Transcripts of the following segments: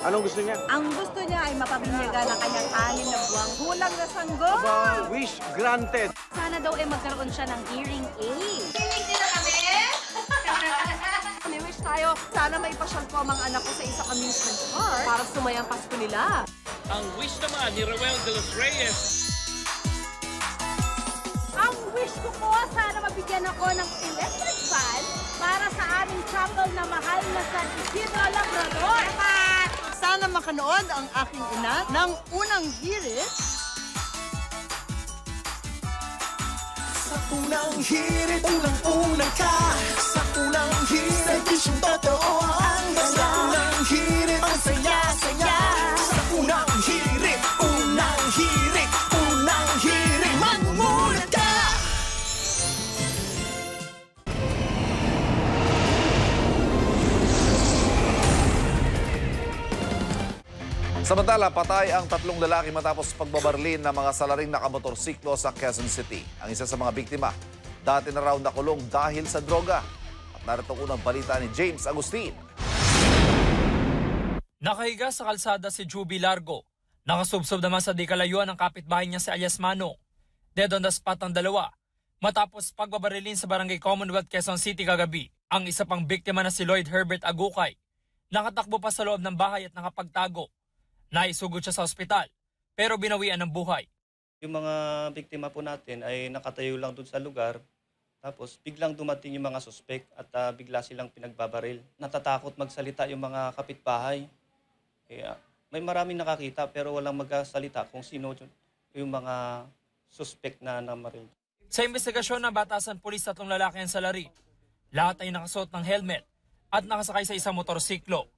Anong gusto niya? Ang gusto niya ay mapabinyagan ang kanyang 6 na buwang gulang na sanggol. Aba, wish granted. Sana daw ay magkaroon siya ng hearing aid. Hearing din na kami! May wish tayo. Sana may pasyal ko ang mga anak ko sa isang amusement park para sumayang Pasko nila. Ang wish naman ni Rowel de los Reyes. Ang wish ko po, sana mabigyan ako ng electric fan para sa aming chapel na mahal na San Isidro Labrador. Sana makanood ang aking ina ng unang hirit. Sa unang hirit, unang-unang ka. Sa unang hirit, sa bisyong totoo ang gasa. Sa unang hirit, ang saya-saya. Sa unang hirit, unang hirit, unang hirit, magmulat ka! Samantala, patay ang 3 lalaki matapos pagbabarlin ng mga salaring nakamotorsiklo sa Quezon City. Ang isa sa mga biktima, dati na raw nakulong dahil sa droga. At narito ang unang balita ni James Agustin. Nakahiga sa kalsada si Juby Largo. Nakasubsob naman sa dikalayuan ng kapitbahay niya si Alias Mano. Dead on the spot ang dalawa. Matapos pagbabarilin sa barangay Commonwealth, Quezon City kagabi, ang isa pang biktima na si Lloyd Herbert Agukay. Nakatakbo pa sa loob ng bahay at nakapagtago. Naisugod siya sa ospital, pero binawian ng buhay. Yung mga biktima po natin ay nakatayo lang doon sa lugar, tapos biglang dumating yung mga suspek at bigla silang pinagbabaril. Natatakot magsalita yung mga kapitbahay. Kaya, may maraming nakakita pero walang magsalita kung sino yung mga suspek na namaril. Sa investigasyon ng batasan pulis, 3 lalaki ang salari. Lahat ay nakasuot ng helmet at nakasakay sa isang motorsiklo.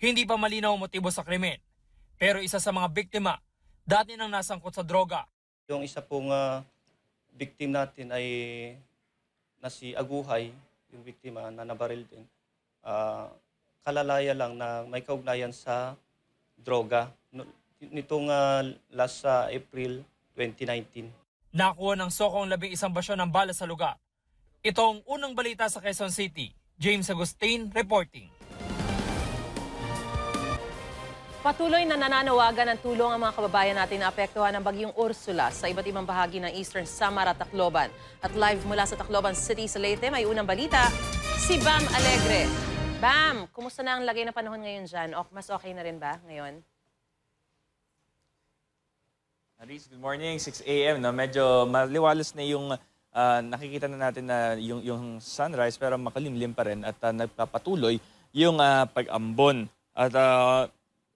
Hindi pa malinaw ang motibo sa krimen. Pero isa sa mga biktima, dati nang nasangkot sa droga. Yung isa pong victim natin ay na si Aguhay, yung biktima na nabaril din. Kalalaya lang na may kaugnayan sa droga nitong last April 2019. Nakuha ng sokong 11 basyo ng bala sa lugar. Itong unang balita sa Quezon City, James Agustin reporting. Patuloy na nananawagan ng tulong ang mga kababayan natin na apektuhan ng Bagyong Ursula sa iba't ibang bahagi ng Eastern Samar at Tacloban. At live mula sa Tacloban City sa Leyte, may unang balita, si Bam Alegre. Bam, kumusta na ang lagay na panahon ngayon dyan? Mas okay na rin ba ngayon? Aris, good morning, 6 a.m. No? Medyo maliwalas na yung nakikita na natin na yung sunrise pero makalimlim pa rin at nagpapatuloy yung pag-ambon. At...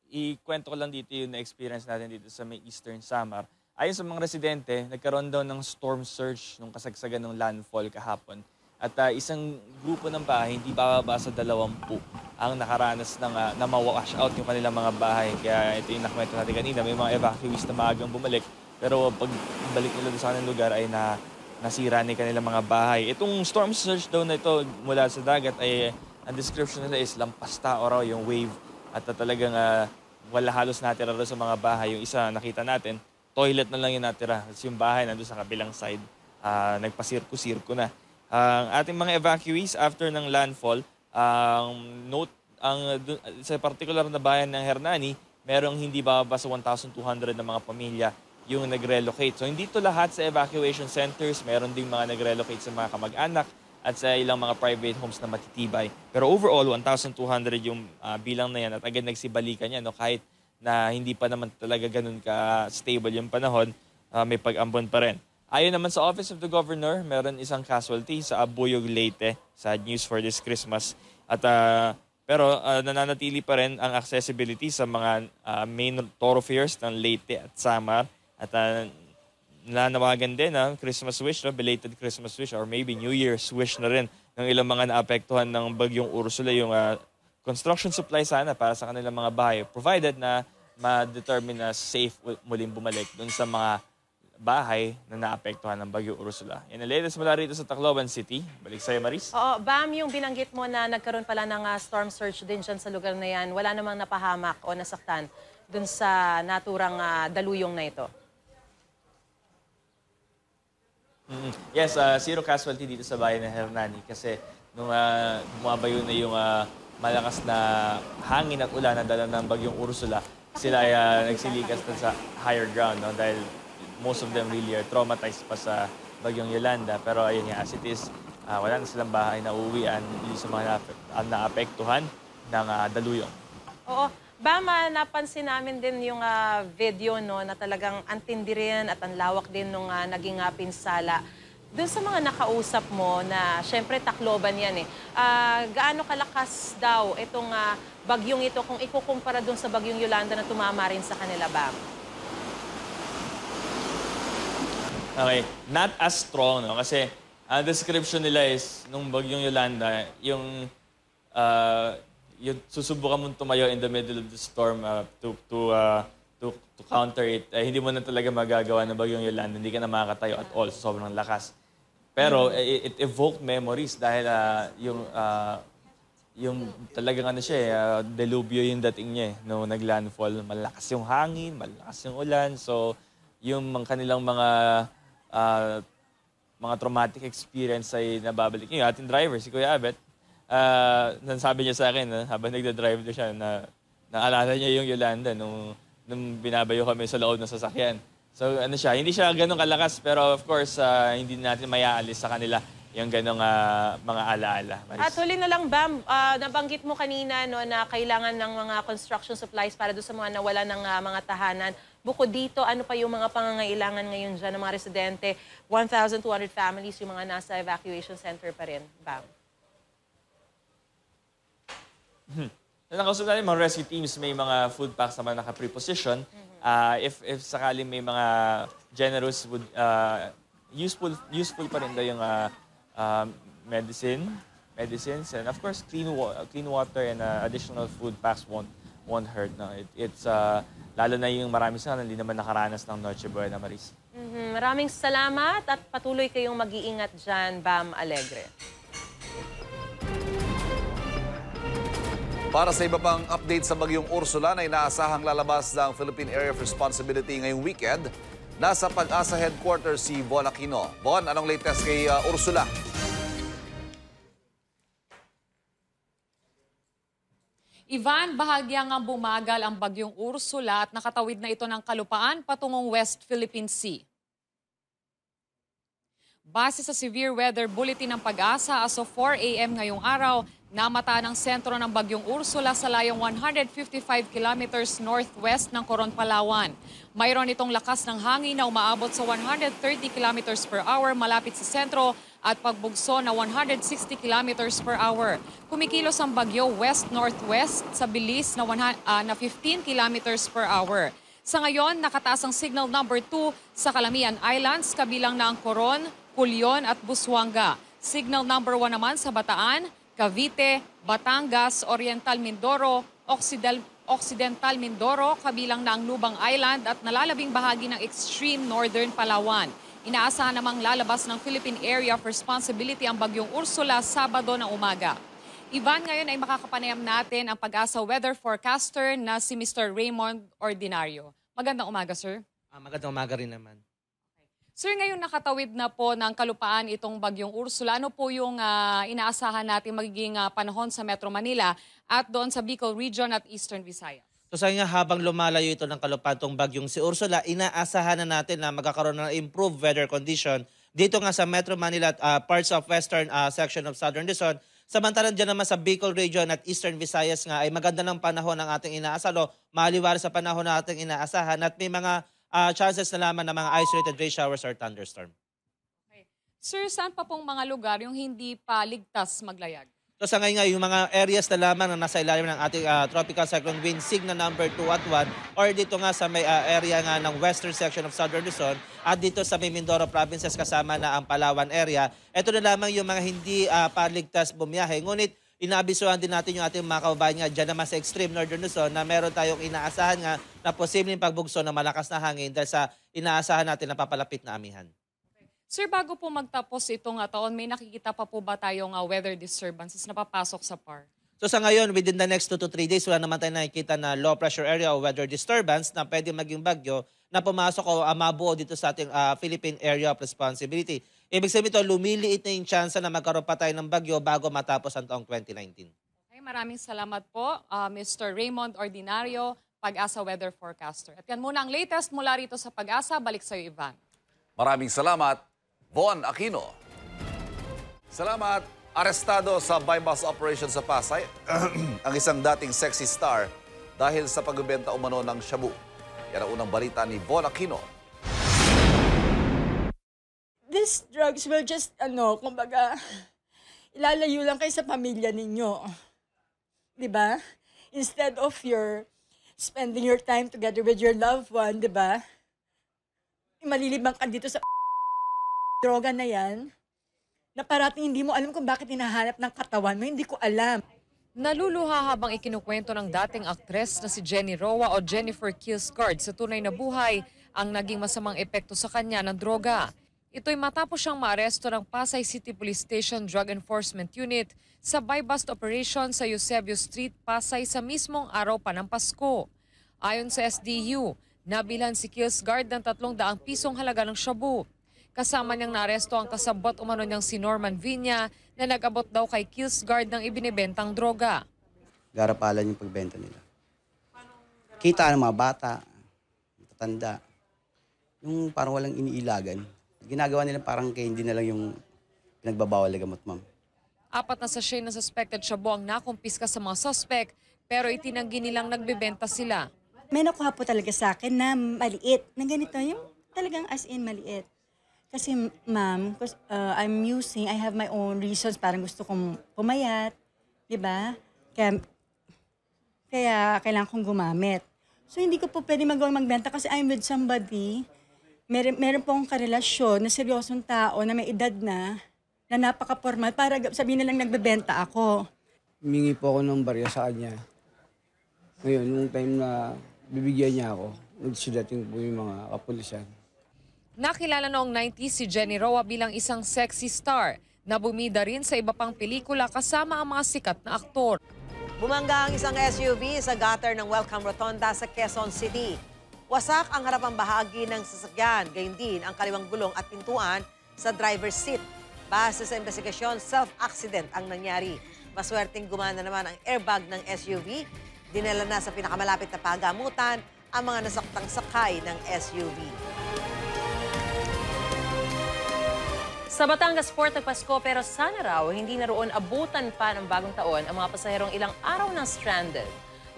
ikwento ko lang dito yung na-experience natin dito sa may Eastern Samar. Ayon sa mga residente, nagkaroon daw ng storm surge nung kasagsagan ng landfall kahapon. At isang grupo ng bahay, hindi bababa sa 20 ang nakaranas ng na ma-wash out yung kanilang mga bahay. Kaya ito yung nakwento natin kanina, may mga evacuees na maagang bumalik. Pero pagbalik nila sa kanilang lugar ay nasira na kanilang mga bahay. Itong storm surge daw na ito mula sa dagat ay ang description nila is lampasta o raw yung wave. At talagang wala halos natira doon sa mga bahay. Yung isa nakita natin, toilet na lang yung natira. At yung bahay nandun sa kabilang side, nagpasirko-sirko na. Ang ating mga evacuees after ng landfall, sa particular na bayan ng Hernani, merong hindi bababa sa 1,200 na mga pamilya yung nag-relocate. So hindi to lahat sa evacuation centers, meron ding mga nag-relocate sa mga kamag-anak at sa ilang mga private homes na matitibay. Pero overall, 1,200 yung bilang na yan at agad nagsibalikan yan. No? Kahit na hindi pa naman talaga ganun ka-stable yung panahon, may pag-ambon pa rin. Ayon naman sa Office of the Governor, meron isang casualty sa Abuyog, Leyte. Sad news for this Christmas. At, pero nananatili pa rin ang accessibility sa mga main thoroughfares ng Leyte at Samar. At nanawagan din ang Christmas wish, no? Belated Christmas wish or maybe New Year's wish na rin ng ilang mga naapektuhan ng Bagyong Ursula yung construction supply sana para sa kanilang mga bahay provided na ma-determine na safe muling bumalik dun sa mga bahay na naapektuhan ng Bagyong Ursula. Yan ang latest mula rito sa Tacloban City. Balik sa'yo, Maris. Oo, Bam, yung binanggit mo na nagkaroon pala ng storm surge din dyan sa lugar na yan, wala namang napahamak o nasaktan dun sa naturang daluyong na ito. Yes, zero casualty dito sa bayan ng Hernani kasi nung bumabayo na yung malakas na hangin at ulan na dala ng Bagyong Ursula, sila ay nagsilikas na sa higher ground, no? Dahil most of them really are traumatized pa sa Bagyong Yolanda. Pero ayun nga, as it is, wala na silang bahay na uwian yung sa mga naapektuhan ng daluyong. Oo. Bama, napansin namin din yung video, no, na talagang antindi rin at ang lawak din nung naging pinsala. Doon sa mga nakausap mo na, syempre, Tacloban yan eh, gaano kalakas daw itong bagyong ito kung ikukumpara doon sa Bagyong Yolanda na tumama rin sa kanila, Bam? Okay, not as strong, no? Kasi ang description nila is, nung Bagyong Yolanda, yung susubukan mong tumayo in the middle of the storm to counter it, hindi mo na talaga magagawa ng Bagyong Yolanda. Hindi ka na makakatayo at all. So, sobrang lakas. Pero it evoked memories dahil yung talagang ano siya, delubyo yung dating niya. No, naglandfall, malakas yung hangin, malakas yung ulan. So, yung kanilang mga traumatic experience ay nababalik. Yung ating driver, si Kuya Abet, sabi niya sa akin, habang nagda-drive na siya, na naalala niya yung Yolanda nung binabayo kami sa loob ng sasakyan. So ano siya, hindi siya ganong kalakas, pero of course, hindi natin mayaalis sa kanila yung ganong mga alaala. At huli na lang, Bam, nabanggit mo kanina, no, na kailangan ng mga construction supplies para doon sa mga nawala ng mga tahanan. Bukod dito, ano pa yung mga pangangailangan ngayon dyan ng mga residente? 1,200 families yung mga nasa evacuation center pa rin, Bam. Nakausap natin mga rescue teams, may mga food packs naman naka-preposition. If sakali may mga generous, would, useful pa rin daw yung medicines, and of course clean water and additional food packs won't hurt. No? It's lalo na yung marami sa kanila hindi naman nakaranas ng Noche Buena, Maris. Maraming salamat at patuloy kayong mag-iingat dyan, Bam Alegre. Para sa iba pang update sa Bagyong Ursula na inaasahang lalabas ng Philippine Area of Responsibility ngayong weekend, nasa PAGASA Headquarters si Von Aquino. Von, anong latest kay Ursula? Ivan, bahagyang bumagal ang Bagyong Ursula at nakatawid na ito ng kalupaan patungong West Philippine Sea. Base sa Severe Weather Bulletin ng PAGASA, as of 4 a.m. ngayong araw, namata ng sentro ng Bagyong Ursula sa layong 155 kilometers northwest ng Coron, Palawan. Mayroon itong lakas ng hangin na umaabot sa 130 kilometers per hour malapit sa sentro at pagbugso na 160 kilometers per hour. Kumikilos ang bagyo west-northwest sa bilis na 15 kilometers per hour. Sa ngayon, nakataas ang signal number 2 sa Calamian Islands, kabilang na ang Coron, Culion at Busuanga. Signal number 1 naman sa Bataan, Cavite, Batangas, Oriental Mindoro, Occidental Mindoro, kabilang na ang Lubang Island at nalalabing bahagi ng extreme northern Palawan. Inaasahan namang lalabas ng Philippine Area of Responsibility ang Bagyong Ursula Sabado na umaga. Ivan, ngayon ay makakapanayam natin ang PAGASA weather forecaster na si Mr. Raymond Ordinario. Magandang umaga, sir. Magandang umaga rin naman. Sir, ngayon nakatawid na po ng kalupaan itong Bagyong Ursula. Ano po yung inaasahan natin magiging panahon sa Metro Manila at doon sa Bicol Region at Eastern Visayas? So sa nga, habang lumalayo ito ng kalupaan itong Bagyong si Ursula, inaasahan na natin na magkakaroon ng improved weather condition dito nga sa Metro Manila at parts of western section of Southern Luzon. Samantalang dyan naman sa Bicol Region at Eastern Visayas nga ay maganda ng panahon ang ating inaasahan o maliwari sa panahon na ating inaasahan at may mga chances na laman ng mga isolated rain showers or thunderstorm. Okay. Sir, saan pa pong mga lugar yung hindi pa ligtas maglayag? So sa ngayon nga, yung mga areas na laman na nasa ilalim ng ating tropical cyclone wind signal number 2 at 1 or dito nga sa may area nga ng western section of Southern Luzon at dito sa may Mindoro provinces kasama na ang Palawan area. Ito na lamang yung mga hindi paligtas bumiyahe. Ngunit inaabisuhan din natin yung ating mga kababayan nga dyan naman sa extreme northern Luzon na meron tayong inaasahan nga na posibleng pagbugso ng malakas na hangin dahil sa inaasahan natin na papalapit na amihan. Sir, bago po magtapos itong taon, may nakikita pa po ba tayong weather disturbances na papasok sa PAR? So sa ngayon, within the next 2 to 3 days, wala naman tayo nakikita na low pressure area o weather disturbance na pwede maging bagyo na pumasok o mabuo dito sa ating Philippine Area of Responsibility. Ibig sabihin ito, lumiliit na yung tsansa na magkaroon pa tayo ng bagyo bago matapos ang taong 2019. Okay, maraming salamat po, Mr. Raymond Ordinario, PAGASA Weather Forecaster. At yan muna ang latest mula rito sa PAGASA. Balik sa iyo, Ivan. Maraming salamat, Von Aquino. Salamat. Arestado sa bypass operation sa Pasay ang isang dating sexy star dahil sa pagbebenta umano ng shabu. Yan ang unang balita ni Von Aquino. These drugs will just, kumbaga, ilalayo lang kayo sa pamilya ninyo. Diba? Instead of your spending your time together with your loved one, di ba? Malilibang ka dito sa droga na yan, na parating hindi mo alam kung bakit hinahanap ng katawan mo, hindi ko alam. Naluluha habang ikinukwento ng dating aktres na si Jenny Roa o Jennifer Keelskard sa tunay na buhay ang naging masamang epekto sa kanya ng droga. Ito'y matapos siyang maaresto ng Pasay City Police Station Drug Enforcement Unit sa buy-bust operation sa Eusebio Street, Pasay sa mismong araw pa ng Pasko. Ayon sa SDU, nabilhan si Keelskard ng 300 pisong halaga ng shabu. Kasama niyang naaresto ang kasabot umano niyang si Norman Villa na nag-abot daw kay Keelskard ng ibinibentang droga. Garapalan yung pagbenta nila. Kita ng mga bata, matanda, yung parang walang iniilagan. Ginagawa nila parang kaya hindi na lang yung pinagbabawal na gamot, ma'am. 4 na sachet na suspected shabu ang nakumpiska sa mga suspect, pero itinanggi nilang nagbebenta sila. May nakuha po talaga sa akin na maliit, na ganito yung talagang as in maliit. Kasi ma'am, I have my own reasons, parang gusto kong pumayat, di ba? Kaya kailangan kong gumamit. So hindi ko po pwede magbenta kasi I'm with somebody. Meron po akong karelasyon na seryosong tao na may edad na, na napaka-formal, para sabihin na lang nagbebenta ako. Humingi po ako ng barya sa kanya. Ngayon, nung time na bibigyan niya ako, nagsidating po yung mga kapulisan. Nakilala noong 90s si Jenny Roa bilang isang sexy star na bumida rin sa iba pang pelikula kasama ang mga sikat na aktor. Bumangga ang isang SUV sa gutter ng Welcome Rotonda sa Quezon City. Wasak ang harapang bahagi ng sasakyan, gayon din ang kaliwang gulong at pintuan sa driver's seat. Base sa investigasyon, self-accident ang nangyari. Maswerteng gumana naman ang airbag ng SUV. Dinala na sa pinakamalapit na pagamutan ang mga nasaktang sakay ng SUV. Sa Batangas Port, nagpasko, pero sana raw hindi na roon abutan pa ng bagong taon ang mga pasaherong ilang araw ng stranded.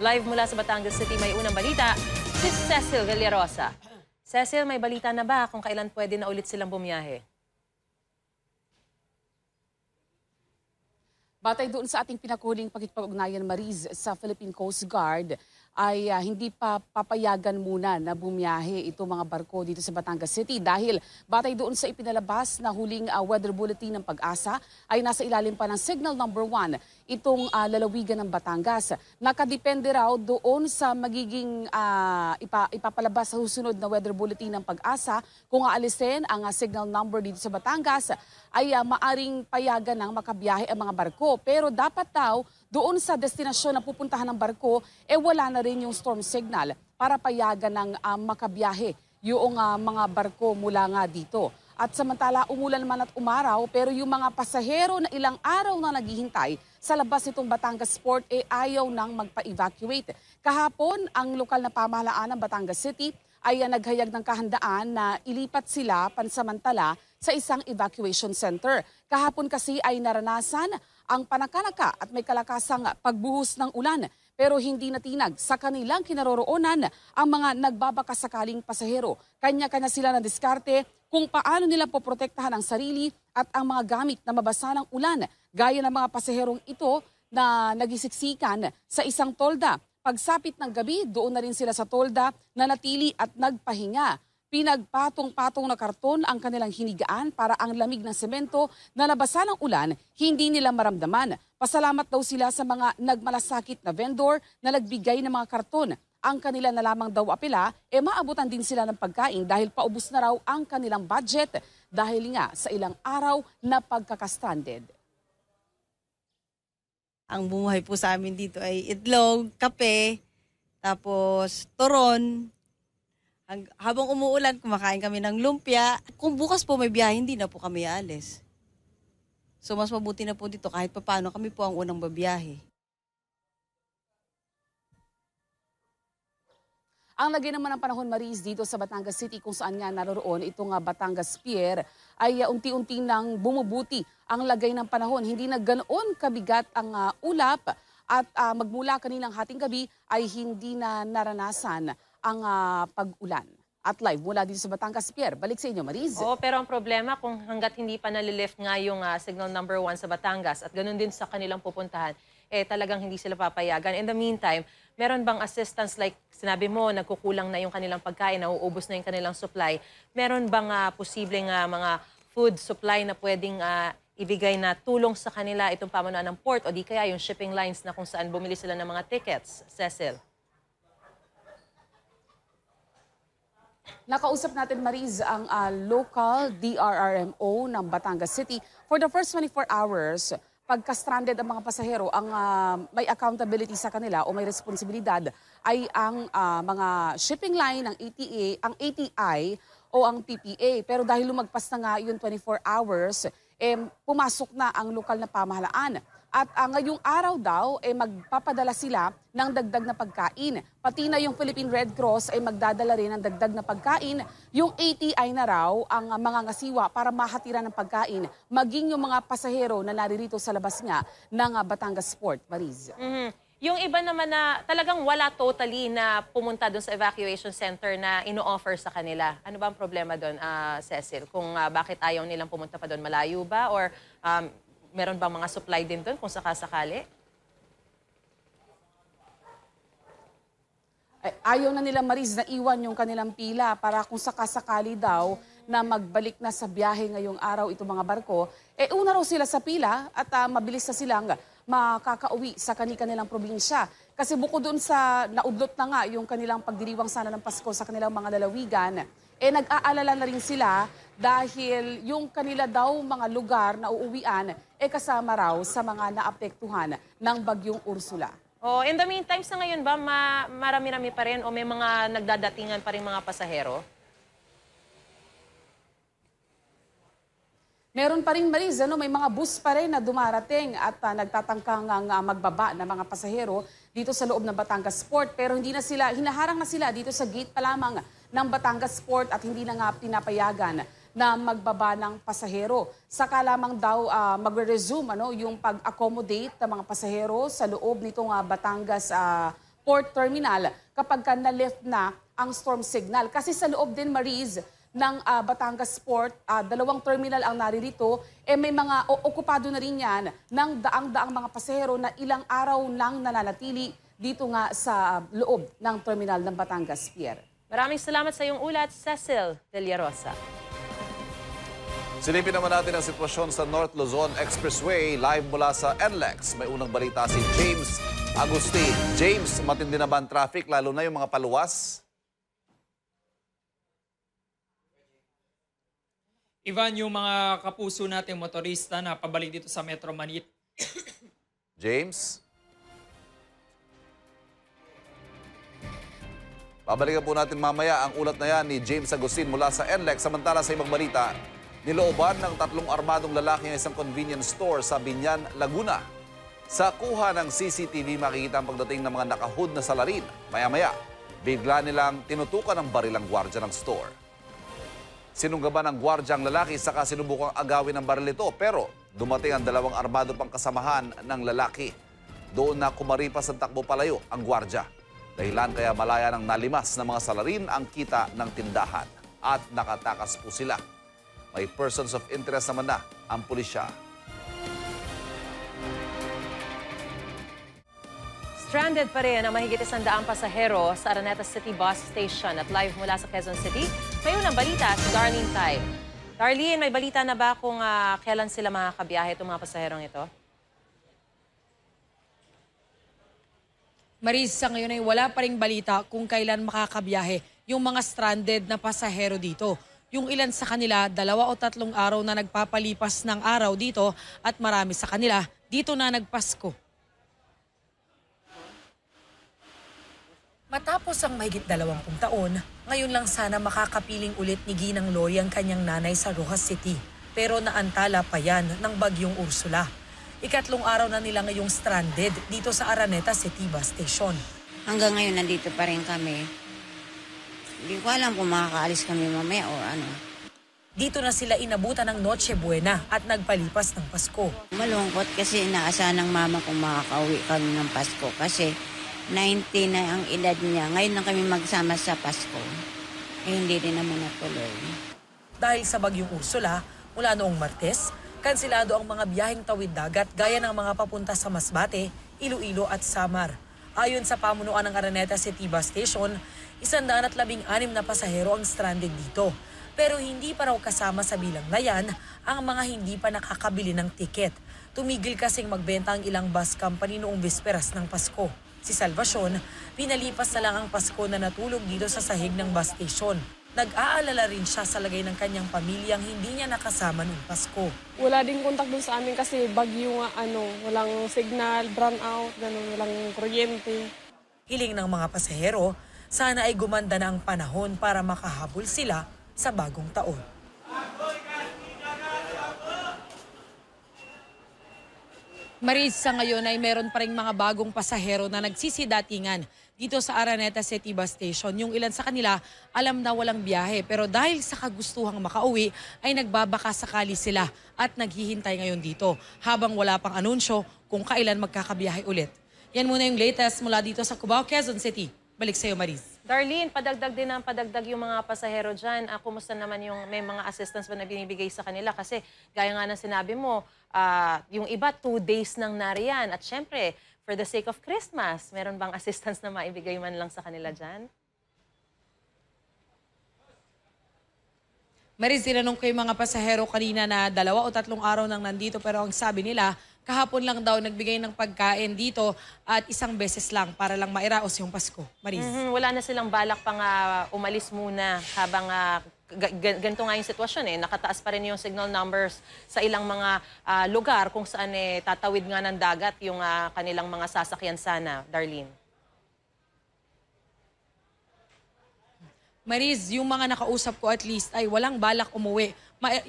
Live mula sa Batangas City, may unang balita, si Cecil Villarosa. Cecil, may balita na ba kung kailan pwede na ulit silang bumiyahe? Batay doon sa ating pinakuling pakikipag-ugnayan, Mariz, sa Philippine Coast Guard, ay hindi pa papayagan muna na bumiyahe ito mga barko dito sa Batangas City dahil batay doon sa ipinalabas na huling weather bulletin ng PAGASA ay nasa ilalim pa ng signal number 1 itong lalawigan ng Batangas. Nakadepende raw doon sa magiging ipapalabas sa susunod na weather bulletin ng PAGASA kung aalisin ang signal number dito sa Batangas ay maaring payagan ng makabiyahe ang mga barko, pero dapat daw doon sa destinasyon na pupuntahan ng barko, wala na rin yung storm signal para payagan ng makabiyahe yung mga barko mula nga dito. At samantala, umulan man at umaraw, pero yung mga pasahero na ilang araw na naghihintay sa labas nitong Batangas Port ayaw nang magpa-evacuate. Kahapon, ang lokal na pamahalaan ng Batangas City ay naghayag ng kahandaan na ilipat sila pansamantala sa isang evacuation center. Kahapon kasi ay naranasan ang panakalaka at may kalakasang pagbuhos ng ulan, pero hindi natinag sa kanilang kinaroroonan ang mga nagbabakasakaling pasahero. Kanya-kanya sila ng diskarte kung paano nila poprotektahan ang sarili at ang mga gamit na mabasa ng ulan, gaya ng mga pasaherong ito na nagisiksikan sa isang tolda. Pagsapit ng gabi, doon na rin sila sa tolda na natili at nagpahinga. Pinagpatong-patong na karton ang kanilang hinigaan para ang lamig ng semento na nabasa ng ulan hindi nila maramdaman. Pasalamat daw sila sa mga nagmalasakit na vendor na nagbigay ng mga karton. Ang kanila na lamang daw apela, maabutan din sila ng pagkain dahil paubos na raw ang kanilang budget dahil nga sa ilang araw na pagkakastranded. Ang bumuhay po sa amin dito ay itlog, kape, tapos turon, Habang umuulan, kumakain kami ng lumpia. Kung bukas po may biyahe, hindi na po kami aalis. So mas mabuti na po dito kahit papaano kami po ang unang babiyahe. Ang lagay naman ng panahon, Maris, dito sa Batangas City kung saan nga naroon itong Batangas Pier ay unti-unti nang bumubuti ang lagay ng panahon. Hindi na ganoon kabigat ang ulap at magmula kaninang hating gabi ay hindi na naranasan ang pag-ulan. At live mula dito sa Batangas Pier. Balik sa inyo, Mariz. Oo, pero ang problema kung hanggat hindi pa nalilift nga yung signal number 1 sa Batangas at ganun din sa kanilang pupuntahan, eh talagang hindi sila papayagan. In the meantime, meron bang assistance like sinabi mo, nagkukulang na yung kanilang pagkain, nauubos na yung kanilang supply? Meron bang posibleng mga food supply na pwedeng ibigay na tulong sa kanila itong pamanuan ng port o di kaya yung shipping lines na kung saan bumili sila ng mga tickets? Cecil? Nakausap natin, Mariz, ang local DRRMO ng Batangas City. For the first 24 hours, pagka-stranded ang mga pasahero, ang may accountability sa kanila o may responsibilidad ay ang mga shipping line, ng ATA, ang ATI o ang PPA. Pero dahil lumagpas na nga yung 24 hours, pumasok na ang lokal na pamahalaan. At ngayong araw daw ay magpapadala sila ng dagdag na pagkain. Pati na yung Philippine Red Cross ay magdadala rin ng dagdag na pagkain. Yung ATI na raw ang mga ngasiwa para mahatira ng pagkain maging yung mga pasahero na naririto sa labas nga ng Batangas Port, Mariz. Yung iba naman na talagang wala totally na pumunta doon sa evacuation center na ino-offer sa kanila. Ano ba ang problema doon, Cecil? Kung bakit ayaw nilang pumunta pa doon, malayo ba? Or meron bang mga supply din doon kung sakasakali? Ayaw na nila, Mariz, na iwan yung kanilang pila para kung sakasakali daw na magbalik na sa biyahe ngayong araw itong mga barko, una raw sila sa pila at mabilis na silang makakauwi sa kanilang probinsya. Kasi bukod doon sa naudlot na nga yung kanilang pagdiriwang sana ng Pasko sa kanilang mga lalawigan, nag-aalala na rin sila dahil yung kanila daw mga lugar na uuwian kasama raw sa mga naapektuhan ng Bagyong Ursula. Oh, in the meantime, sa ngayon ba marami-rami pa rin o may mga nagdadatingan pa rin mga pasahero? Meron pa rin, Mariz, may mga bus pa rin na dumarating at nagtatangkang magbaba ng mga pasahero dito sa loob ng Batangas Port. Pero hindi na sila, hinaharang na sila dito sa gate pa lamang ng Batangas Port at hindi na nga pinapayagan na magbaba ng pasahero. Saka lamang daw magre-resume yung pag-accommodate ng mga pasahero sa loob nitong Batangas Port Terminal kapag na-lift na ang storm signal. Kasi sa loob din, Mariz, ng Batangas Port, dalawang terminal ang naririto, may mga okupado na rin yan ng daang-daang mga pasahero na ilang araw nang nananatili dito nga sa loob ng terminal ng Batangas Pier. Maraming salamat sa iyong ulat, Cecil Villarosa. Silipin naman natin ang sitwasyon sa North Luzon Expressway. Live mula sa NLEX, may unang balita si James Agustin. James, matindi na ba ang traffic, lalo na yung mga paluwas? Ivan, yung mga kapuso natin motorista na pabalik dito sa Metro Manila. James? Pabalikan po natin mamaya ang ulat na yan ni James Agustin mula sa NLEX. Samantala sa ibang balita, nilooban ng 3 armadong lalaki ng isang convenience store sa Binyan, Laguna. Sa kuha ng CCTV, makikita ang pagdating ng mga nakahood na salarin. Maya-maya, bigla nilang tinutukan ng barilang gwardiya ng store. Sinunggaban ng gwardyang lalaki saka sinubukang agawin ang baril ito pero dumating ang 2 armado pang kasamahan ng lalaki. Doon na kumaripas ang takbo palayo ang gwardya. Dahilan kaya malaya ng nalimas ng mga salarin ang kita ng tindahan at nakatakas po sila. May persons of interest naman na ang pulisya. Stranded pa rin ang mahigit 100 pasahero sa Araneta City Bus Station at live mula sa Quezon City. May unang balita si Darlene Tay. Darlene, may balita na ba kung kailan sila makakabiyahe itong mga pasaherong ito? Maris, sa ngayon ay wala pa rin balita kung kailan makakabiyahe yung mga stranded na pasahero dito. Yung ilan sa kanila, 2 o 3 araw na nagpapalipas ng araw dito at marami sa kanila dito na nagpasko. Matapos ang mahigit 20 taon, ngayon lang sana makakapiling ulit ni Ginang Lori ang kanyang nanay sa Roxas City. Pero naantala pa yan ng Bagyong Ursula. Ikatlong araw na nila ngayong stranded dito sa Araneta City Bus Station. Hanggang ngayon nandito pa rin kami. Hindi ko alam kung makakaalis kami mamaya o ano. Dito na sila inabutan ng Noche Buena at nagpalipas ng Pasko. Malungkot kasi inaasahan ng mama kung makakauwi kami ng Pasko kasi 19 na ang edad niya. Ngayon lang kami magsama sa Pasko. Eh, hindi din naman natuloy. Dahil sa Bagyong Ursula, mula noong Martes, kansilado ang mga biyaheng tawid dagat gaya ng mga papunta sa Masbate, Iloilo at Samar. Ayon sa pamunuan ng Araneta City Bus Station, 116 na pasahero ang stranded dito. Pero hindi pa raw kasama sa bilang na yan ang mga hindi pa nakakabili ng tiket. Tumigil kasing magbenta ang ilang bus company noong bisperas ng Pasko. Si Salvacion, pinalipas na lang ang Pasko na natulog dito sa sahig ng bus station. Nag-aalala rin siya sa lagay ng kanyang pamilyang hindi niya nakasama noong Pasko. Wala din kontak dun sa amin kasi bagyo nga, walang signal, brownout, walang kuryente. Hiling ng mga pasahero, sana ay gumanda na ang panahon para makahabol sila sa bagong taon. Maris, sa ngayon ay meron pa rin mga bagong pasahero na nagsisidatingan dito sa Araneta City Bus Station. Yung ilan sa kanila, alam na walang biyahe. Pero dahil sa kagustuhang makauwi, ay nagbabaka sakali sila at naghihintay ngayon dito. Habang wala pang anunsyo kung kailan magkakabiyahe ulit. Yan muna yung latest mula dito sa Cubao, Quezon City. Balik sa'yo, Maris. Darlene, padagdag yung mga pasahero dyan. Kumusta naman yung may mga assistance ba na binibigay sa kanila? Kasi gaya nga ng sinabi mo, yung iba, 2 days nang nariyan. At syempre, for the sake of Christmas, meron bang assistance na maibigay man lang sa kanila dyan? Maris, tinanong ko yung mga pasahero kanina na 2 o 3 araw nang nandito pero ang sabi nila, kahapon lang daw nagbigay ng pagkain dito at 1 beses lang para lang mairaos yung Pasko. Maris. Wala na silang balak pang umalis muna habang ganito nga yung sitwasyon. Nakataas pa rin yung signal numbers sa ilang mga lugar kung saan tatawid nga ng dagat yung kanilang mga sasakyan sana, Darlene. Maris, yung mga nakausap ko at least ay walang balak umuwi.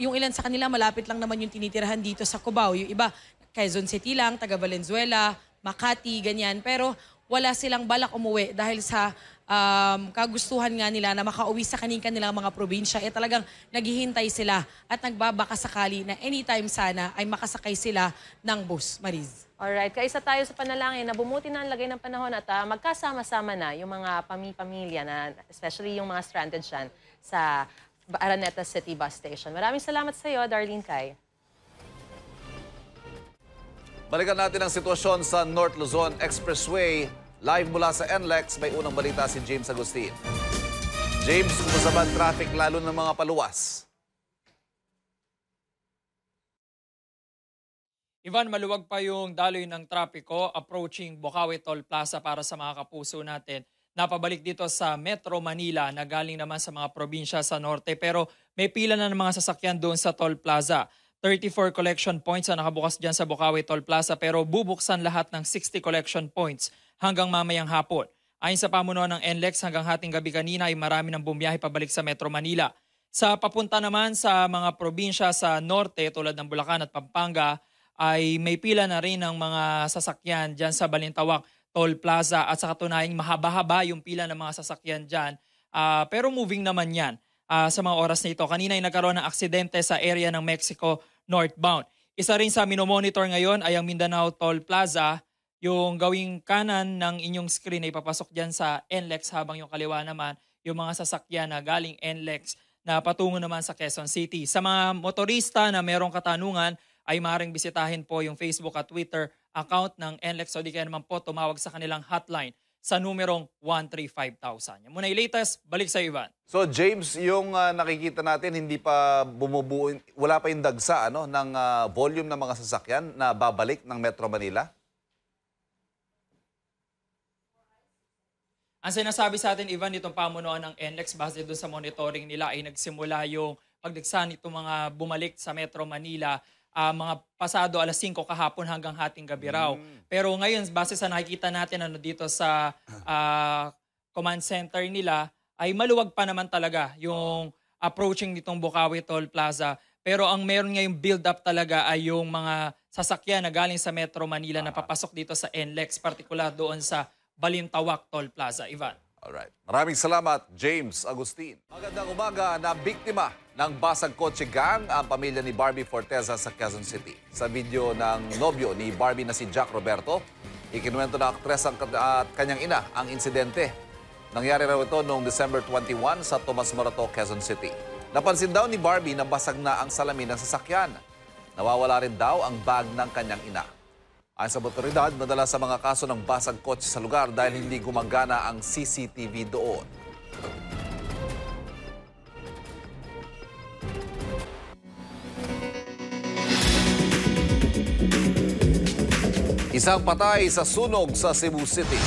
Yung ilan sa kanila malapit lang naman yung tinitirahan dito sa Cubao. Yung iba, Quezon City lang, taga Valenzuela, Makati, ganyan. Pero wala silang balak umuwi dahil sa kagustuhan nga nila na makauwi sa kanilang mga probinsya. Eh talagang naghihintay sila at nagbabaka sakali na anytime sana ay makasakay sila ng bus. Maris. Alright, kaisa tayo sa panalangin na bumuti na ang lagay ng panahon at magkasama-sama na yung mga pamilya na, especially yung mga stranded dyan sa Araneta City Bus Station. Maraming salamat sa iyo, Darlene Kai. Balikan natin ang sitwasyon sa North Luzon Expressway. Live mula sa NLEX, may unang balita si James Agustin. James, kumusta ba ang traffic lalo ng mga paluwas? Ivan, maluwag pa yung daloy ng trapiko approaching Bocaue Toll Plaza para sa mga kapuso natin. Napabalik dito sa Metro Manila na galing naman sa mga probinsya sa norte pero may pila na ng mga sasakyan doon sa Toll Plaza. 34 collection points na nakabukas dyan sa Bocaue Toll Plaza pero bubuksan lahat ng 60 collection points hanggang mamayang hapon. Ayon sa pamunuan ng NLEX, hanggang hating gabi kanina ay marami ng bumiyahe pabalik sa Metro Manila. Sa papunta naman sa mga probinsya sa norte tulad ng Bulacan at Pampanga, ay may pila na rin ng mga sasakyan dyan sa Balintawak Toll Plaza at sa katunayan mahaba-haba yung pila ng mga sasakyan dyan. Pero moving naman yan sa mga oras na ito. Kanina ay nagkaroon ng aksidente sa area ng Mexico northbound. Isa rin sa minomonitor ngayon ay ang Mindanao Toll Plaza. Yung gawing kanan ng inyong screen ay papasok dyan sa NLEX habang yung kaliwa naman yung mga sasakyan na galing NLEX na patungo naman sa Quezon City. Sa mga motorista na merong katanungan, ay maaaring bisitahin po yung Facebook at Twitter account ng NLEX o di kaya naman po tumawag sa kanilang hotline sa numerong 135000. Yan muna yung latest, balik sa Ivan. So James, yung nakikita natin hindi pa bumubuo, wala pa yung dagsa ng volume ng mga sasakyan na babalik ng Metro Manila? Ang sinasabi sa atin, Ivan, itong pamunuan ng NLEX base doon sa monitoring nila ay nagsimula yung pagdagsa nitong mga bumalik sa Metro Manila mga pasado alas 5 kahapon hanggang hating gabi raw. Pero ngayon, base sa nakikita natin dito sa command center nila ay maluwag pa naman talaga yung approaching nitong Bocaue Toll Plaza. Pero ang meron ngayong build-up talaga ay yung mga sasakyan na galing sa Metro Manila na papasok dito sa NLEX, partikular doon sa Balintawak Toll Plaza. Ivan. Alright. Maraming salamat, James Agustin. Magandang umaga. Na biktima ng basag kotse gang ang pamilya ni Barbie Forteza sa Quezon City. Sa video ng nobyo ni Barbie na si Jack Roberto, ikinuwento na aktres at kanyang ina ang insidente. Nangyari raw ito noong December 21 sa Tomas Morato, Quezon City. Napansin daw ni Barbie na basag na ang salamin ng sasakyan. Nawawala rin daw ang bag ng kanyang ina. Ayon sa otoridad, madalas sa mga kaso ng basag kotse sa lugar dahil hindi gumagana ang CCTV doon. Isang patay sa sunog sa Cebu City.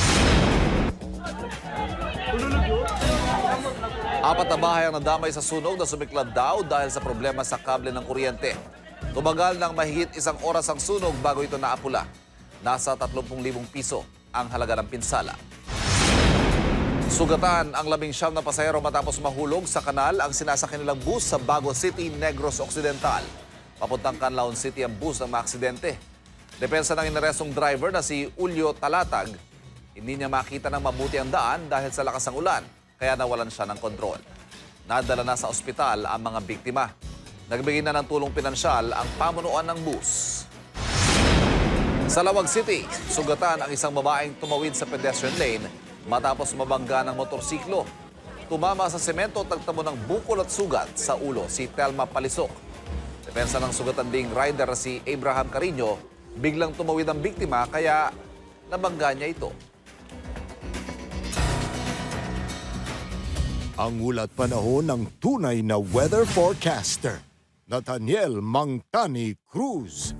Apat na bahay ang nadamay sa sunog na sumiklab daw dahil sa problema sa kable ng kuryente. Tumagal ng mahigit isang oras ang sunog bago ito naapula. Nasa 30,000 piso ang halaga ng pinsala. Sugatan ang 19 na pasahero matapos mahulog sa kanal ang sinasakyan nilang bus sa Bago City, Negros Occidental. Papuntang Canlaon City ang bus ng maaksidente. Depensa ng inarestong driver na si Ulyo Talatag, hindi niya makita ng mabuti ang daan dahil sa lakas ng ulan, kaya nawalan siya ng kontrol. Nadala na sa ospital ang mga biktima. Nagbigay na ng tulong pinansyal ang pamunuan ng bus. Sa Lawag City, sugatan ang isang babaeng tumawid sa pedestrian lane matapos mabangga ng motorsiklo. Tumama sa semento, tagtamo ng bukol at sugat sa ulo si Telma Palisok. Depensa ng sugatan ding rider si Abraham Carino, biglang tumawid ang biktima kaya nabangga niya ito. Ang ulat panahon ng tunay na weather forecaster. Nathaniel Mantani Cruz.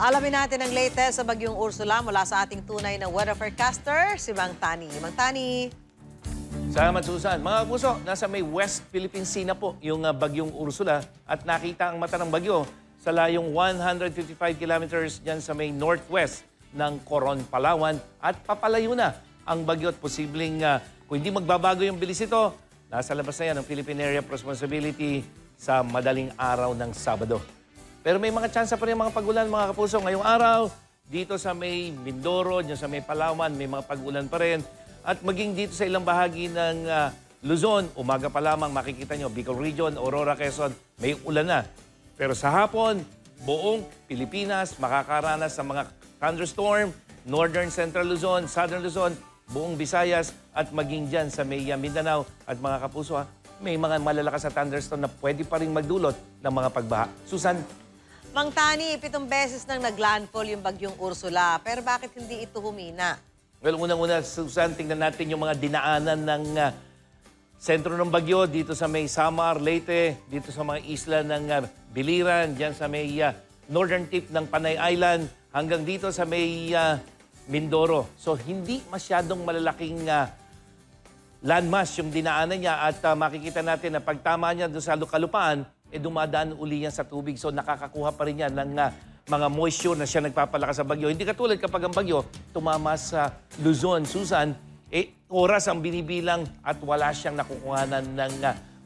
Alamin natin ang latest sa Bagyong Ursula mula sa ating tunay na weather forecaster, si Mantani. Mantani. Salamat, Susan. Mga puso, nasa may West Philippine Sea na po yung Bagyong Ursula at nakita ang mata ng bagyo sa layong 155 kilometers dyan sa may northwest ng Coron, Palawan at papalayo na ang bagyo at posibleng kung hindi magbabago yung bilis ito, nasa labas na yan ang Philippine Area of Responsibility sa madaling araw ng Sabado. Pero may mga tsansa pa rin mga pag-ulan, mga kapuso. Ngayong araw, dito sa may Mindoro, dyan sa may Palawan, may mga pag-ulan pa rin. At maging dito sa ilang bahagi ng Luzon, umaga pa lamang makikita nyo, Bicol Region, Aurora, Quezon, may ulan na. Pero sa hapon, buong Pilipinas makakaranas sa mga thunderstorm, Northern Central Luzon, Southern Luzon, buong Visayas at maging dyan sa may Mindanao. At mga kapuso, may mga malalakas sa thunderstorm na pwede pa rin magdulot ng mga pagbaha. Susan? Mang Tani, 7 beses nang naglandfall yung Bagyong Ursula. Pero bakit hindi ito humina? Well, unang-una, Susan, tingnan natin yung mga dinaanan ng sentro ng bagyo dito sa may Samar, Leyte, dito sa mga isla ng Biliran, dyan sa may northern tip ng Panay Island, hanggang dito sa may Mindoro. So, hindi masyadong malalaking landmass yung dinaanan niya at makikita natin na pagtama niya doon sa Lucalupaan, dumadaan uli yan sa tubig. So, nakakakuha pa rin yan ng mga moisture na siya nagpapalakas sa bagyo. Hindi katulad kapag ang bagyo tumama sa Luzon, Susan, oras ang binibilang at wala siyang nakukuhanan ng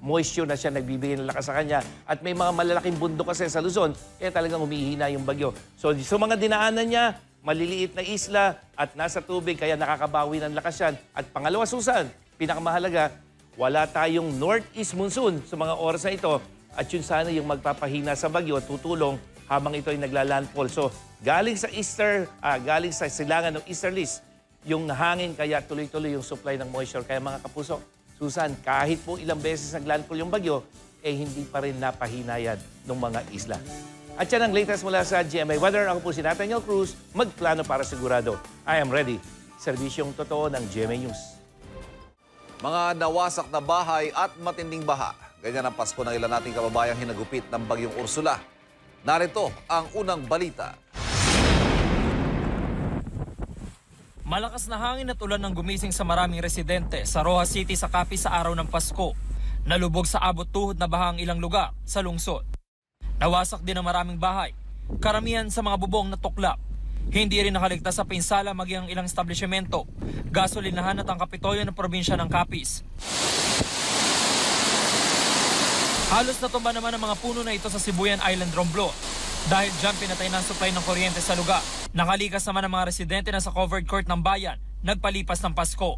moisture na siya nagbibigay ng lakas sa kanya. At may mga malalaking bundok kasi sa Luzon, talagang humihina yung bagyo. So, sa mga dinaanan niya, maliliit na isla at nasa tubig kaya nakakabawi ng lakas yan. At pangalawa, Susan, pinakamahalaga, wala tayong northeast monsoon sa mga oras na ito at yun sana yung magpapahina sa bagyo at tutulong habang ito ay naglalandfall. So, galing sa silangan ng easterlies yung hangin kaya tuloy-tuloy yung supply ng moisture. Kaya mga kapuso, Susan, kahit po ilang beses naglandfall yung bagyo, hindi pa rin napahinayan ng mga isla. At yan ang latest mula sa GMA Weather. Ako po si Nathaniel Cruz, magplano para sigurado. I am ready. Serbisyong totoo ng GMA News. Mga nawasak na bahay at matinding baha. Ganyan ang Pasko ng ilan nating kababayang hinagupit ng Bagyong Ursula. Narito ang unang balita. Malakas na hangin at ulan ng gumising sa maraming residente sa Roxas City sa Capiz sa araw ng Pasko. Nalubog sa abot-tuhod na baha ang ilang lugar sa lungsod. Nawasak din ang maraming bahay, karamihan sa mga bubong na tuklap. Hindi rin nakaligtas sa pinsala maging ang ilang establishmento, gasolinahan at ang Kapitolyo ng probinsya ng Capiz. Halos natumba naman ang mga puno na ito sa Sibuyan Island Romblon. Dahil dyan pinatay na ang supply ng kuryente sa lugar. Nakalikas naman ang mga residente na sa covered court ng bayan, nagpalipas ng Pasko.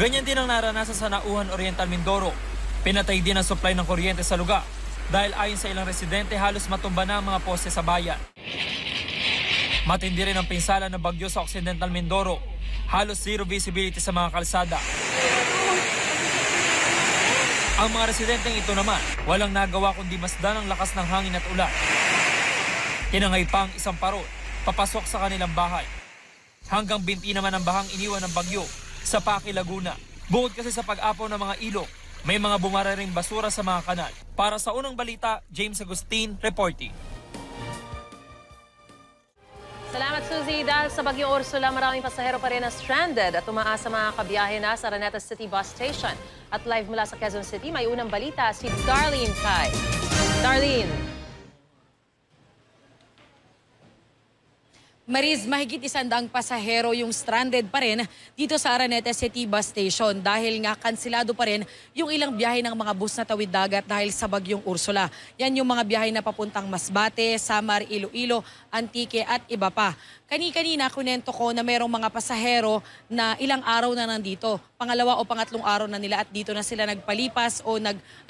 Ganyan din ang naranasan sa Nauhan, Oriental Mindoro. Pinatay din ang supply ng kuryente sa lugar. Dahil ayon sa ilang residente, halos matumba na ang mga poste sa bayan. Matindi rin ang pinsala ng bagyo sa Occidental Mindoro. Halos zero visibility sa mga kalsada. Ang mga residenteng ito naman, walang nagawa kundi masdan ang lakas ng hangin at ulan. Tinangay pa ang isang parol, papasok sa kanilang bahay. Hanggang binti naman ang bahang iniwan ng bagyo sa Paki, Laguna. Bukod kasi sa pag-apaw ng mga ilog, may mga bumara ring basura sa mga kanal. Para sa Unang Balita, James Agustin reporting. Salamat, Suzy. Dahil sa Bagyong Ursula, maraming pasahero pa rin na stranded at umaasa mga kabiyahe na sa Araneta City Bus Station. At live mula sa Quezon City, may unang balita si Darlene Kai. Darlene. Mariz, mahigit 100 pasahero yung stranded pa rin dito sa Araneta City Bus Station dahil nga kansilado pa rin yung ilang biyahe ng mga bus na tawid dagat dahil sa Bagyong Ursula. Yan yung mga biyahe na papuntang Masbate, Samar, Iloilo, Antique at iba pa. Kanina kunento ko na mayroong mga pasahero na ilang araw na nandito. Pangalawa o pangatlong araw na nila at dito na sila nagpalipas o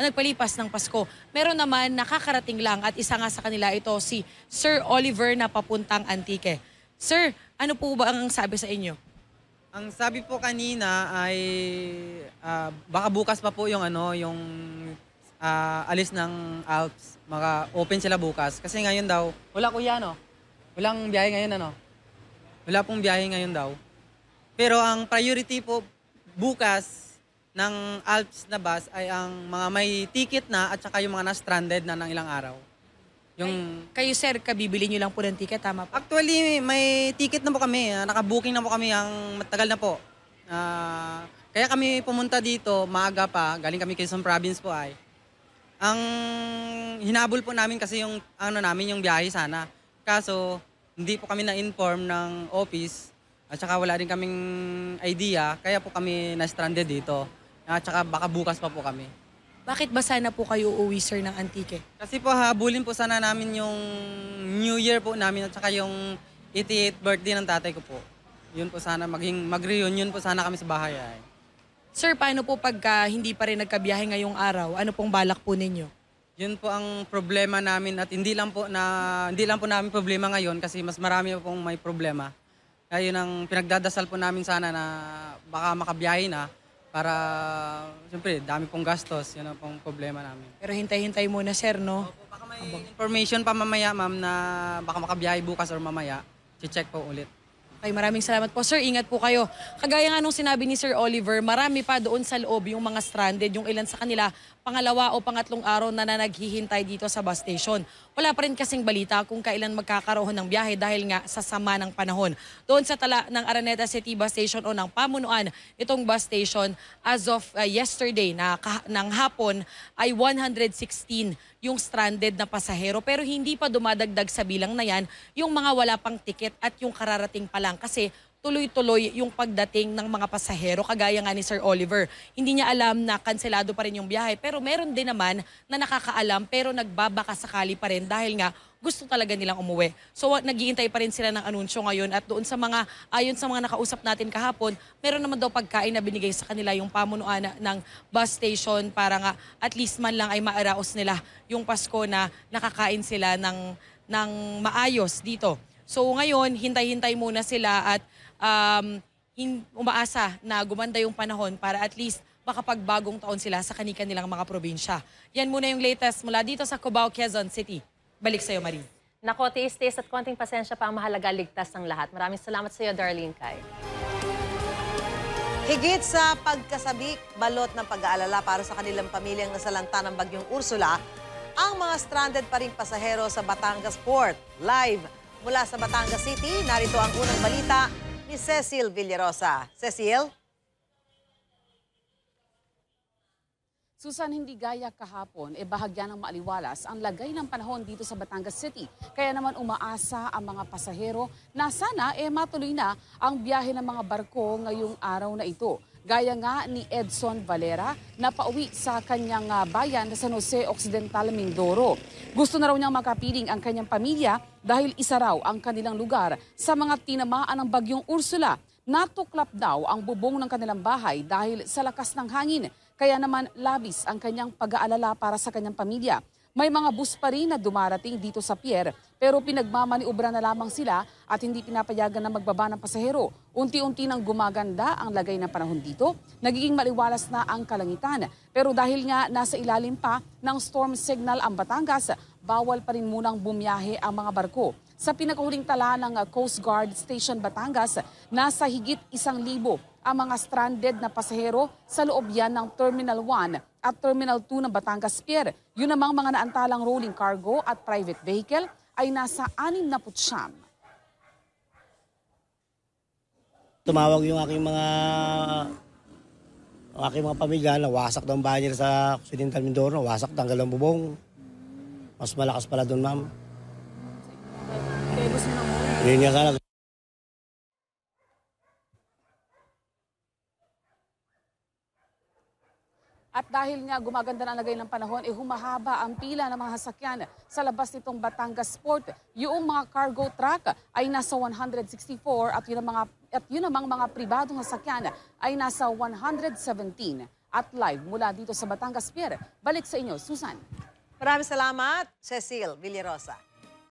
nagpalipas ng Pasko. Meron naman nakakarating lang at isa nga sa kanila ito si Sir Oliver na papuntang Antique. Sir, ano po ba ang sabi sa inyo? Ang sabi po kanina ay baka bukas pa po yung alis ng Alps. Maka-open sila bukas. Kasi ngayon daw, wala kuya no? Walang biyahe ngayon ano? Wala pong biyahe ngayon daw. Pero ang priority po bukas ng Alps na bus ay ang mga may ticket na at saka yung mga na-stranded na ng ilang araw. Yung... Kayo sir, kabibili nyo lang po ng ticket, tama po? Actually, may ticket na po kami. Nakabooking na po kami ang matagal na po. Kaya kami pumunta dito, maaga pa. Galing kami Quezon Province po ay. Ang hinabol po namin kasi yung, yung biyahe sana. Kaso, hindi po kami na-inform ng office. At saka wala rin kaming idea. Kaya po kami na-stranded dito. At saka baka bukas pa po kami. Bakit ba sana po kayo uuwi, sir, ng Antique? Kasi po habulin po sana namin yung New Year po namin at saka yung 88th birthday ng tatay ko po. Yun po sana, mag-reunion po sana kami sa bahay. Ay. Sir, paano po pagka hindi pa rin nagkabiyahe ngayong araw? Ano pong balak po ninyo? Yun po ang problema namin at hindi lang po namin problema ngayon kasi mas marami pong may problema. Kaya yun ang pinagdadasal po namin sana na baka makabiyahe na. Para, siyempre, dami pong gastos. Yun ang pong problema namin. Pero hintay-hintay muna, sir, no? Opo, baka may information pa mamaya, ma'am, na baka makabiyahe bukas or mamaya. Check po ulit. Okay, maraming salamat po, sir. Ingat po kayo. Kagaya nga nung sinabi ni Sir Oliver, marami pa doon sa loob yung mga stranded, yung ilan sa kanila, pangalawa o pangatlong araw na naghihintay dito sa bus station. Wala pa rin kasing balita kung kailan magkakaroon ng biyahe dahil nga sa sama ng panahon. Doon sa tala ng Araneta City Bus Station o ng pamunuan, itong bus station as of yesterday ng hapon ay 116 yung stranded na pasahero. Pero hindi pa dumadagdag sa bilang na yan yung mga wala pang tiket at yung kararating pa lang kasi tuloy-tuloy yung pagdating ng mga pasahero, kagaya nga ni Sir Oliver. Hindi niya alam na kanselado pa rin yung biyahe, pero meron din naman na nakakaalam pero nagbabaka sakali pa rin dahil nga gusto talaga nilang umuwi. So nag-iintay pa rin sila ng anunsyo ngayon at doon sa mga, ayon sa mga nakausap natin kahapon, meron naman daw pagkain na binigay sa kanila yung pamunuan ng bus station para nga at least man lang ay maaraos nila yung Pasko na nakakain sila ng maayos dito. So ngayon, hintay-hintay muna sila at umaasa na gumanda yung panahon para at least makapagbagong taon sila sa kanilang mga probinsya. Yan muna yung latest mula dito sa Cubao, Quezon City. Balik sa'yo, Marie. Nako, tiis-tiis at konting pasensya pa ang mahalaga, ligtas ng lahat. Maraming salamat sa iyo, Darlene Kai. Higit sa pagkasabik, balot ng pag-aalala para sa kanilang pamilyang nasalanta ng Bagyong Ursula, ang mga stranded pa ring pasahero sa Batangas Port. Live mula sa Batangas City, narito ang unang balita ni Cecil Villarosa. Cecil? Susan, hindi gaya kahapon, bahagyan ng maaliwalas ang lagay ng panahon dito sa Batangas City. Kaya naman umaasa ang mga pasahero na sana matuloy na ang biyahe ng mga barko ngayong araw na ito. Gaya nga ni Edson Valera na pauwi sa kanyang bayan na San Jose, Occidental Mindoro. Gusto na raw niyang makapiling ang kanyang pamilya dahil isa raw ang kanilang lugar sa mga tinamaan ng Bagyong Ursula. Natuklap daw ang bubong ng kanilang bahay dahil sa lakas ng hangin. Kaya naman labis ang kanyang pag-aalala para sa kanyang pamilya. May mga bus pa rin na dumarating dito sa pier pero pinagmamaniubra na lamang sila at hindi pinapayagan na magbaba ng pasahero. Unti-unti nang gumaganda ang lagay ng panahon dito. Nagiging maliwalas na ang kalangitan. Pero dahil nga nasa ilalim pa ng storm signal ang Batangas, bawal pa rin munang bumiyahe ang mga barko. Sa pinakahuling tala ng Coast Guard Station Batangas, nasa higit 1,000 ang mga stranded na pasahero sa loob yan ng Terminal 1 at Terminal 2 ng Batangas Pier. Yun namang mga naantalang rolling cargo at private vehicle ay nasa 69. Tumawag yung aking mga pamilya na wasak daw ang bahay nila sa Occidental Mindoro, wasak tanggal ang bubong. Mas malakas pala doon, ma'am. Yun nga sana. At dahil nga gumaganda na ang lagay ng panahon, humahaba ang pila ng mga sasakyan sa labas nitong Batangas Port. Yung mga cargo truck ay nasa 164 at yun ang mga pribadong sasakyan ay nasa 117. At live mula dito sa Batangas Pier, balik sa inyo, Susan. Maraming salamat, Cecil Villarosa.